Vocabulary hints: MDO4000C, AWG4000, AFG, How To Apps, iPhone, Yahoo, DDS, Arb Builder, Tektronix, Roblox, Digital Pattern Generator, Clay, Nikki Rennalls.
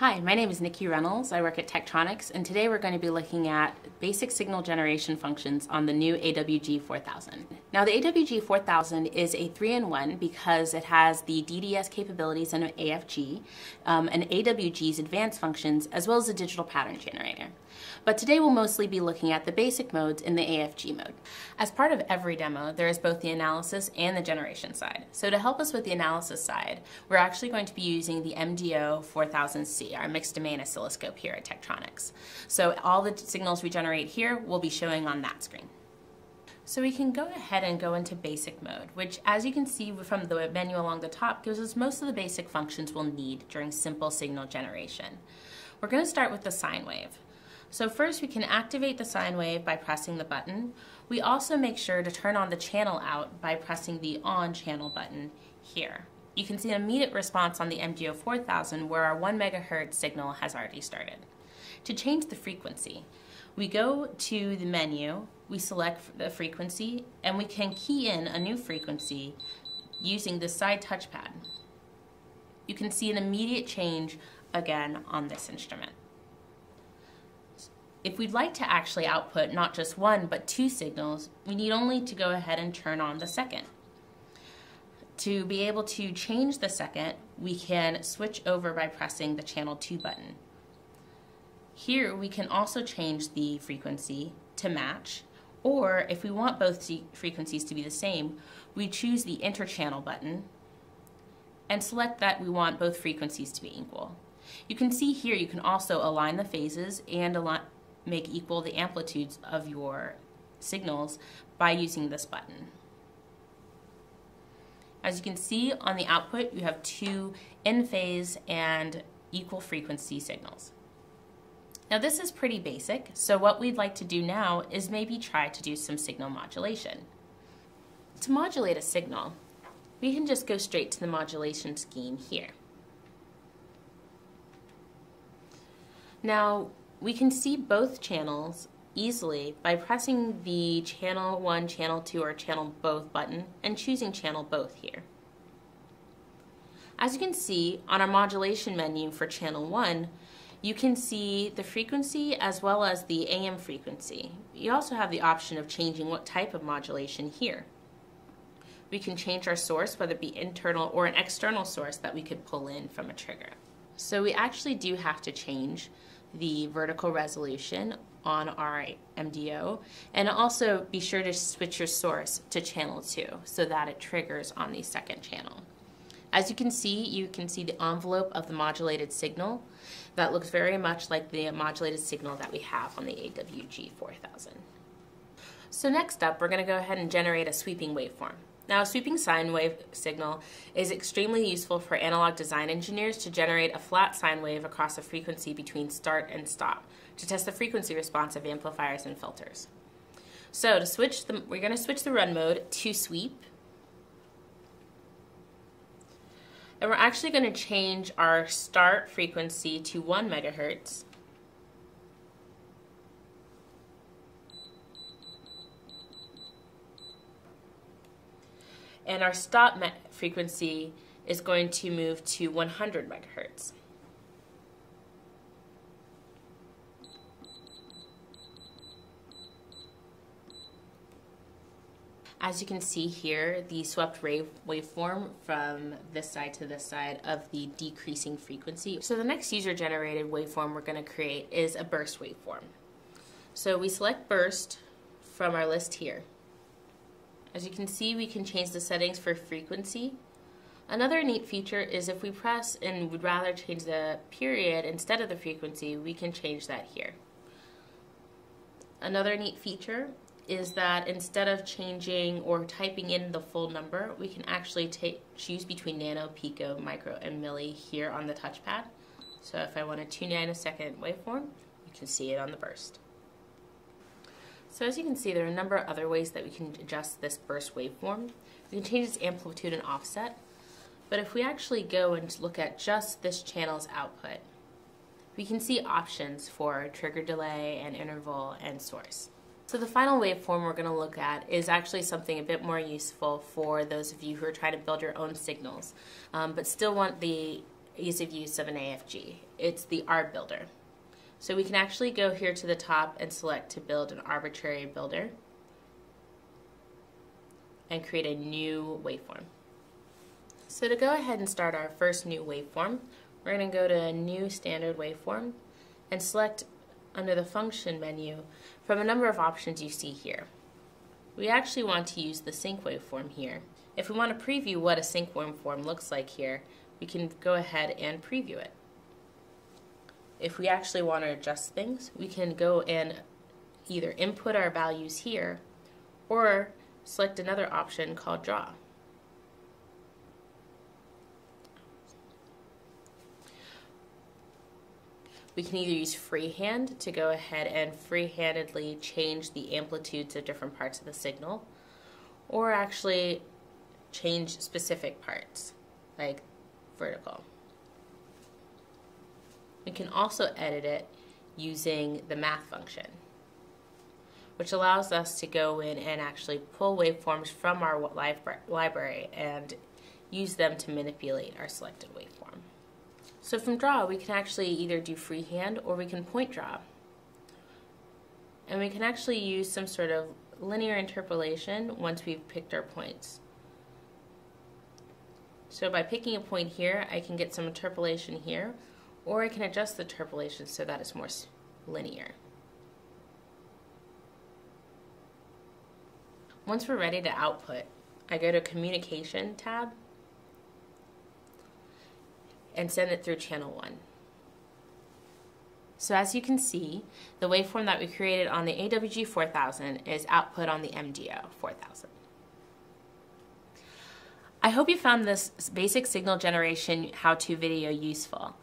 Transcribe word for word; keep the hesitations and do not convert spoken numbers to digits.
Hi, my name is Nikki Rennalls. I work at Tektronix, and today we're going to be looking at basic signal generation functions on the new A W G four thousand. Now the A W G four thousand is a three in one because it has the D D S capabilities and an A F G, um, and A W G's advanced functions, as well as a digital pattern generator. But today we'll mostly be looking at the basic modes in the A F G mode. As part of every demo, there is both the analysis and the generation side. So to help us with the analysis side, we're actually going to be using the M D O four thousand C. Our mixed domain oscilloscope here at Tektronix. So all the signals we generate here will be showing on that screen. So we can go ahead and go into basic mode, which, as you can see from the menu along the top, gives us most of the basic functions we'll need during simple signal generation. We're going to start with the sine wave. So first we can activate the sine wave by pressing the button. We also make sure to turn on the channel out by pressing the on channel button here. You can see an immediate response on the M D O four thousand where our one megahertz signal has already started. To change the frequency, we go to the menu, we select the frequency, and we can key in a new frequency using the side touchpad. You can see an immediate change again on this instrument. If we'd like to actually output not just one but two signals, we need only to go ahead and turn on the second. To be able to change the second, we can switch over by pressing the channel two button. Here we can also change the frequency to match, or if we want both frequencies to be the same, we choose the interchannel button and select that we want both frequencies to be equal. You can see here you can also align the phases and align, make equal the amplitudes of your signals by using this button. As you can see on the output, you have two in-phase and equal frequency signals. Now this is pretty basic, so what we'd like to do now is maybe try to do some signal modulation. To modulate a signal, we can just go straight to the modulation scheme here. Now we can see both channels easily by pressing the channel one, channel two, or channel both button and choosing channel both here. As you can see on our modulation menu for channel one, you can see the frequency as well as the A M frequency. You also have the option of changing what type of modulation here. We can change our source, whether it be internal or an external source that we could pull in from a trigger. So we actually do have to change the vertical resolution on our M D O, and also be sure to switch your source to channel two so that it triggers on the second channel. As you can see, you can see the envelope of the modulated signal that looks very much like the modulated signal that we have on the A W G four thousand. So next up, we're going to go ahead and generate a sweeping waveform. Now, a sweeping sine wave signal is extremely useful for analog design engineers to generate a flat sine wave across a frequency between start and stop to test the frequency response of amplifiers and filters. So to switch, the, we're going to switch the run mode to sweep. And we're actually going to change our start frequency to one megahertz. And our stop frequency is going to move to one hundred megahertz. As you can see here, the swept waveform from this side to this side of the decreasing frequency. So the next user-generated waveform we're going to create is a burst waveform. So we select burst from our list here. As you can see, we can change the settings for frequency. Another neat feature is if we press and would rather change the period instead of the frequency, we can change that here. Another neat feature is that instead of changing or typing in the full number, we can actually take, choose between nano, pico, micro, and milli here on the touchpad. So if I want a two nanosecond waveform, you can see it on the burst. So as you can see, there are a number of other ways that we can adjust this burst waveform. We can change its amplitude and offset, but if we actually go and look at just this channel's output, we can see options for trigger delay and interval and source. So the final waveform we're going to look at is actually something a bit more useful for those of you who are trying to build your own signals, um, but still want the ease of use of an A F G. It's the Arb Builder. So we can actually go here to the top and select to build an arbitrary builder and create a new waveform. So to go ahead and start our first new waveform, we're going to go to New Standard Waveform and select under the Function menu from a number of options you see here. We actually want to use the Sync Waveform here. If we want to preview what a Sync Waveform looks like here, we can go ahead and preview it. If we actually want to adjust things, we can go and either input our values here or select another option called Draw. We can either use freehand to go ahead and free-handedly change the amplitudes of different parts of the signal, or actually change specific parts, like vertical. We can also edit it using the math function, which allows us to go in and actually pull waveforms from our library and use them to manipulate our selected waveform. So from draw, we can actually either do freehand or we can point draw. And we can actually use some sort of linear interpolation once we've picked our points. So by picking a point here, I can get some interpolation here, or I can adjust the interpolation so that it's more linear. Once we're ready to output, I go to Communication tab and send it through channel one. So as you can see, the waveform that we created on the A W G four thousand is output on the M D O four thousand. I hope you found this basic signal generation how-to video useful.